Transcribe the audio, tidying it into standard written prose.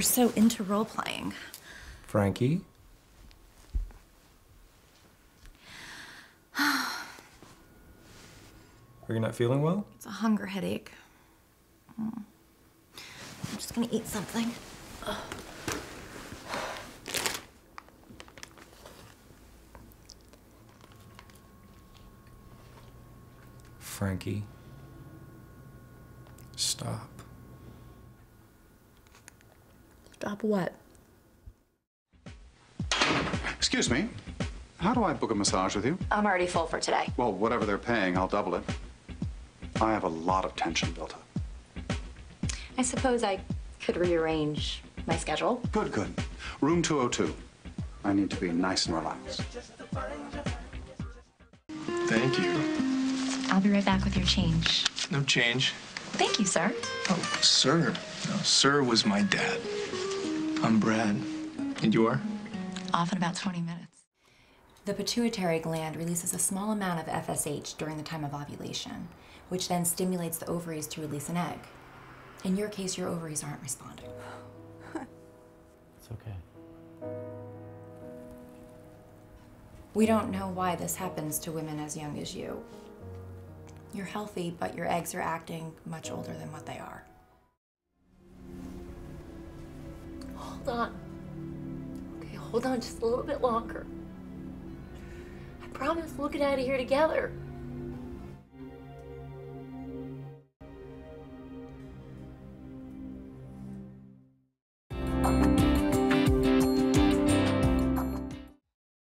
were so into role-playing. Frankie? Are you not feeling well? It's a hunger headache. I'm just gonna eat something. Frankie, stop. Stop what? Excuse me. How do I book a massage with you? I'm already full for today. Well, whatever they're paying, I'll double it. I have a lot of tension built up. I suppose I could rearrange my schedule. Good, good. Room 202. I need to be nice and relaxed. Thank you. I'll be right back with your change. No change. Thank you, sir. Oh, sir. No, sir was my dad. I'm Brad. And you are? Off in about 20 minutes. The pituitary gland releases a small amount of FSH during the time of ovulation, which then stimulates the ovaries to release an egg. In your case, your ovaries aren't responding. It's okay. We don't know why this happens to women as young as you. You're healthy, but your eggs are acting much older than what they are. Hold on. Okay, hold on just a little bit longer. I promise we'll get out of here together.